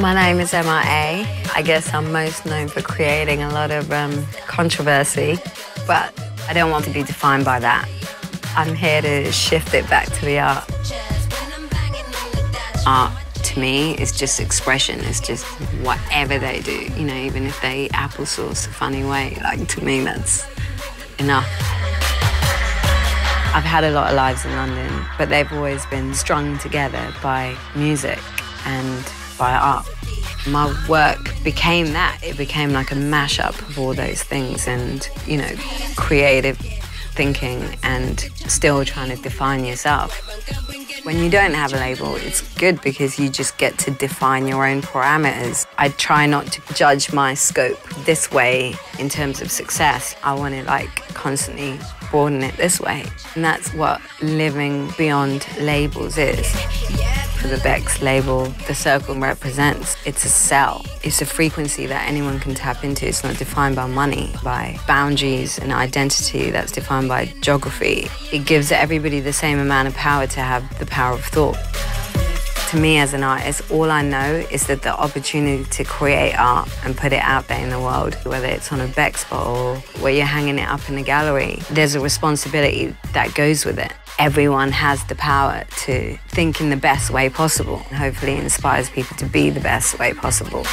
My name is M.I.A. I guess I'm most known for creating a lot of controversy, but I don't want to be defined by that. I'm here to shift it back to the art. Art, to me, is just expression. It's just whatever they do, you know, even if they eat applesauce a funny way. Like, to me, that's enough. I've had a lot of lives in London, but they've always been strung together by music and by art. My work became that. It became like a mashup of all those things and, you know, creative thinking and still trying to define yourself. When you don't have a label, it's good because you just get to define your own parameters. I try not to judge my scope this way in terms of success. I want to, like, constantly broaden it this way. And that's what living beyond labels is. For the Beck's label, the circle represents, it's a cell. It's a frequency that anyone can tap into. It's not defined by money, by boundaries and identity that's defined by geography. It gives everybody the same amount of power to have the power of thought. To me as an artist, all I know is that the opportunity to create art and put it out there in the world, whether it's on a Beck's bottle or where you're hanging it up in a gallery, there's a responsibility that goes with it. Everyone has the power to think in the best way possible and hopefully inspires people to be the best way possible.